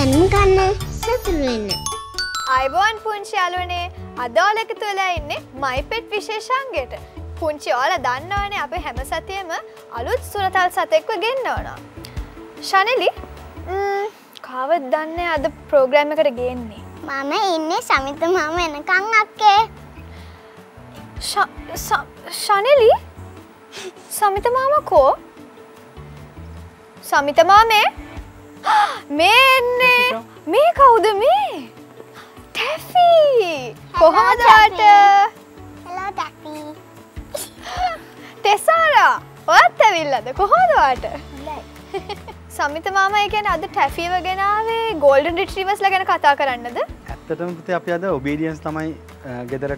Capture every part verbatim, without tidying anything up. අයිබෝන් පුංචි යාළුවනේ අද ඔලකට වෙලා ඉන්නේ My Pet විශේෂාංගයට. පුංචි ඔයාලා දන්නවනේ අපි හැම සතියෙම අලුත් සුරතල් සතෙක්ව ගෙන්නනවා. ශනෙලි ම්ම් කවද දන්නේ අද ප්‍රෝග්‍රෑම් එකට ගේන්නේ? මම ඉන්නේ සමිත මාම එනකන් අක්කේ. ශනෙලි සමිත මාමා කෝ? සමිත මාමේ මේ එන්නේ. මේ කවුද මේ? Taffy! Hello, Taffy! Hello, Taffy! Tessara, what are you doing? What are you doing? Samita Mama, you can add Taffy and Golden Retrievers. You can talk about it. I think obedience is very important. Whether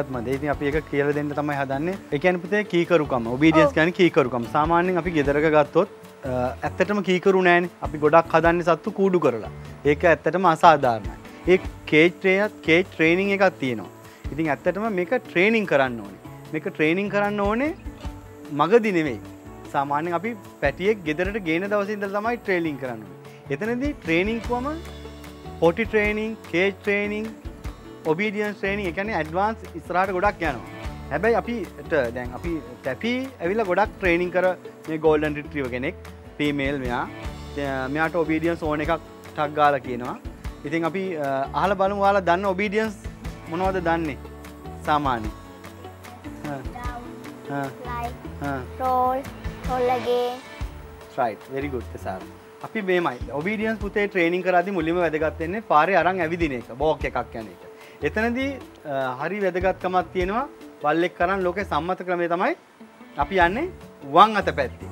it's not, if you have a clear day, you can do it. You can do obedience. You can do it. Samanning, if you do it, ඇත්තටම කී කරුණා නෑනේ අපි ගොඩක් හදන්නේ සතු කූඩු කරලා ඒක ඇත්තටම අසාධාරණයි ඒ කේජ් ට්‍රේනර් කේජ් ට්‍රේනින් එකක් තියෙනවා ඉතින් ඇත්තටම මේක ට්‍රේනින් කරන්න ඕනේ මේක ට්‍රේනින් කරන්න ඕනේ මගදී නෙමෙයි සාමාන්‍යයෙන් අපි පැටියෙක් ගෙදරට ගේන දවසේ ඉඳලා තමයි ට්‍රේනින් කරන්නේ එතනදී ට්‍රේනින් කොම potty training cage training obedience training ඒ කියන්නේ ඇඩ්වාන්ස් ඉස්සරහට ගොඩක් යනවා හැබැයි අපිට දැන් අපි ටැපි ඇවිල්ලා ගොඩක් ට්‍රේනින් කර මේ ගෝල්ඩන් රිට්‍රීවර් කෙනෙක් ෆීමේල් මෙයා මෙයාට ඔබීඩියන්ස් ඕන එකක් ටක් ගාලා කියනවා. ඉතින් අපි අහලා බලමු ඔයාලා දන්න ඔබීඩියන්ස් මොනවද දන්නේ? සාමාන්‍ය. හා හා roll roll again. right very good සාර. අපි මේමයි ඔබීඩියන්ස් පුතේ ට්‍රේනින් කරද්දී මුලින්ම වැදගත් වෙන්නේ පාරේ අරන් ඇවිදින එක. බෝක් එකක් යන එක. එතනදී හරි වැදගත්කමක් තියෙනවා. පල්ලෙක් කරන් ලෝකේ සම්මත ක්‍රමය තමයි අපි යන්නේ වම් අත පැත්තේ.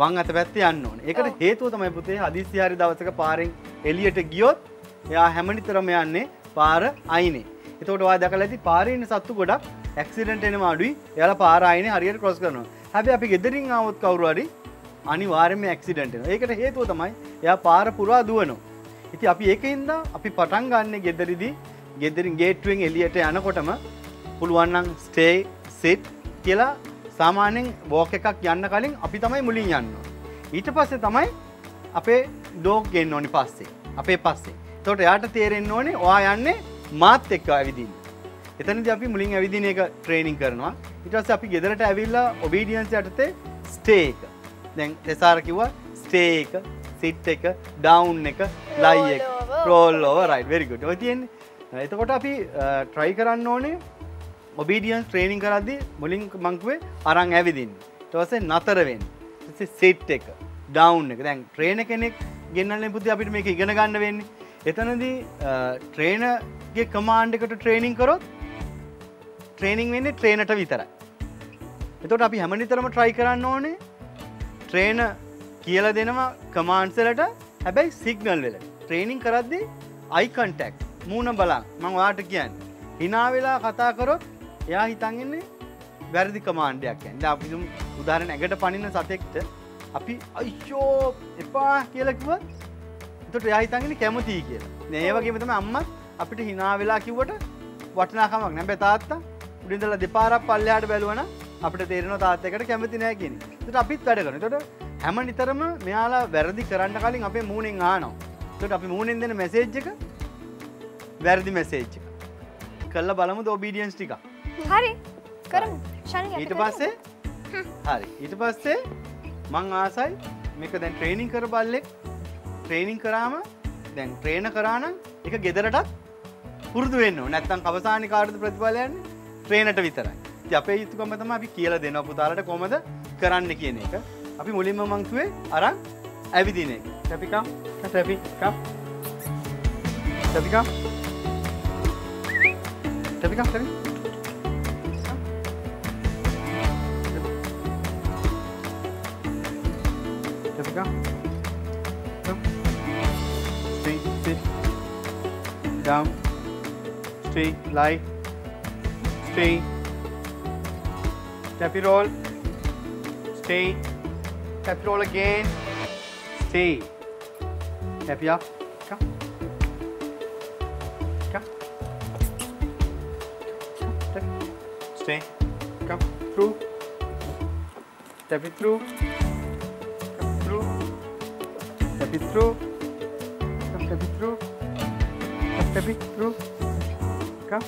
වම් අත පැත්තේ යන්න ඕනේ. ඒකට හේතුව තමයි පුතේ හදිස්සි හරි දවසක පාරෙන් එළියට ගියොත් එයා හැමනිතරම යන්නේ පාර අයිනේ. ඒතකොට ඔයා දැකලා ඇති පාරේ ඉන්න සත්තු ගොඩක් ඇක්සිඩන්ට් වෙනවා අඩුයි. එයාලා පාර අයිනේ හරියට ක්‍රොස් කරනවා. හැබැයි අපි ගෙදරින් ආවොත් කවුරු හරි අනිවාර්යයෙන්ම ඇක්සිඩන්ට් වෙනවා. ඒකට හේතුව තමයි එයා පාර පුරා දුවනවා. ඉතින් අපි ඒකින්ද අපි පටන් ගන්න ගෙදරිදී ගෙදරින් ගේට්ටුවෙන් එළියට යනකොටම පුළුවන් නම් stay sit කියලා සාමාන්‍යයෙන් walk එකක් යන්න කලින් අපි තමයි මුලින් යන්න ඕනේ. ඊට පස්සේ තමයි අපේ dog ගෙන්න ඕනේ පස්සේ. අපේ පස්සේ. එතකොට එයාට තේරෙන්න ඕනේ ඔයා යන්නේ මාත් එක්ක ඇවිදින්න. එතනදී අපි මුලින් ඇවිදින එක ට්‍රේනින් කරනවා. ඊට පස්සේ අපි ගෙදරට ඇවිල්ලා obedience යටතේ stay එක. දැන් තෙසාර කිව්වා stay එක, sit එක, down එක, lie එක. roll over right very good. ඔය තියෙන්නේ. එතකොට අපි try කරන්න ඕනේ ඔබීඩියන්ස් ට්‍රේනින් කරද්දී මුලින් මං කිව්වේ අරන් ඇවිදින්න. ඊට පස්සේ නතර වෙන්න. ඊට පස්සේ සිට් එක, ඩවුන් එක. දැන් ට්‍රේනර් කෙනෙක් ගෙන්නන්නේ පුතේ අපිට මේක ඉගෙන ගන්න වෙන්නේ. එතනදී ට්‍රේනර්ගේ කමාන්ඩ් එකට ට්‍රේනින් කරොත් ට්‍රේනින් වෙන්නේ ට්‍රේනර්ට විතරයි. එතකොට අපි හැමනිතරම try කරන්න ඕනේ ට්‍රේනර් කියලා දෙනවා කමාන්ඩ්ස් වලට. හැබැයි සිග්නල් වල ට්‍රේනින් කරද්දී eye contact මූණ බලන්න. මම ඔයාලට කියන්නේ hina වෙලා කතා කරොත් එයා හිතන් ඉන්නේ වැරදි කමාන්ඩ් එකක් කියන්නේ. දැන් අපි දුම් උදාහරණ ඇඟට පනින සතෙක්ට අපි අයියෝ එපා කියලා කිව්වොත් එතකොට එයා හිතන් ඉන්නේ කැමතියි කියලා. දැන් ඒ වගේම තමයි අම්මා අපිට hina වෙලා කිව්වට වටිනාකමක් නැහැ. බෑ තාත්තා උඩින් ඉඳලා දෙපාරක් පල්ලෙහාට බැලුවා නම් අපිට තේරෙනවා තාත්තකට කැමති නැහැ කියන එක. එතකොට අපිත් වැඩ කරනවා. එතකොට හැම නිතරම මෙයාලා වැරදි කරන්න කලින් අපේ මූණෙන් අහනවා. එතකොට අපි මූණෙන් දෙන මැසේජ් එක වැරදි මැසේජ් එක. කරලා බලමුද ඔබීඩියන්ස් ටික. හරි. කරමු. ශානි ඊට පස්සේ හරි. ඊට පස්සේ මං ආසයි මේක දැන් ට්‍රේනින් කර බල්ලෙක් ට්‍රේනින් කරාම දැන් ට්‍රේන කරා නම් ඒක ගෙදරටත් පුරුදු වෙන්න ඕනේ. නැත්තම් අවසානයේ කාටද ප්‍රතිඵල යන්නේ? ට්‍රේනර්ට විතරයි. ඉතින් අපේ යුතුකම තමයි අපි කියලා දෙනවා පුතාලට කොහමද කරන්න කියන එක. අපි මුලින්ම මං කිව්වේ අරන් ඇවිදින එක. ටැපි කම්. ටැපි කම්. ටැපි කම්. Tapi kan, tapi. Tapi kan. Straight, sit, down, straight, lie, straight. Tapi roll, straight. Tapi roll again, straight. Tapi up, come. Stay. Come through. Tap it through. Come through. Tap it through. step it through, step it through, come,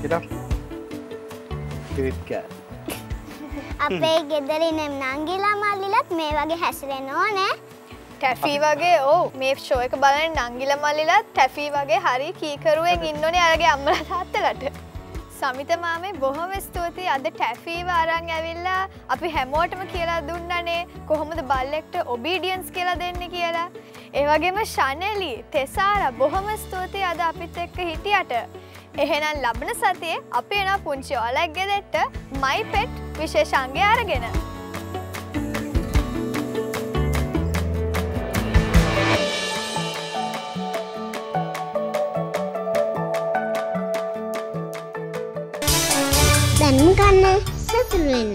get up, great girl. අපේ ගෙදර ඉන්න නංගිලා මල්ලිලත් මේ වගේ හැසිරෙන්න ඕනේ. ටැෆි වගේ ඔව් මේ show එක බලන නංගිලා මල්ලිලත් ටැෆි වගේ හරි කීකරුවෙන් ඉන්න ඕනේ අයගේ අම්මලා තාත්තලාට. සමිත මාමේ බොහොම ස්තුතියි අද ටැෆිව අරන් ඇවිල්ලා අපි හැමෝටම කියලා දුන්නනේ කොහොමද බල්ලෙක්ට ඔබීඩියන්ස් කියලා දෙන්නේ කියලා. ඒ වගේම ශනලි, තෙසාරා බොහොම ස්තුතියි අද අපිත් එක්ක හිටියට. එහෙනම් ලබන සතියේ අපි එනවා පුංචි ඔලක් ගෙදරට My Pet විශේෂාංගය අරගෙන. Then we can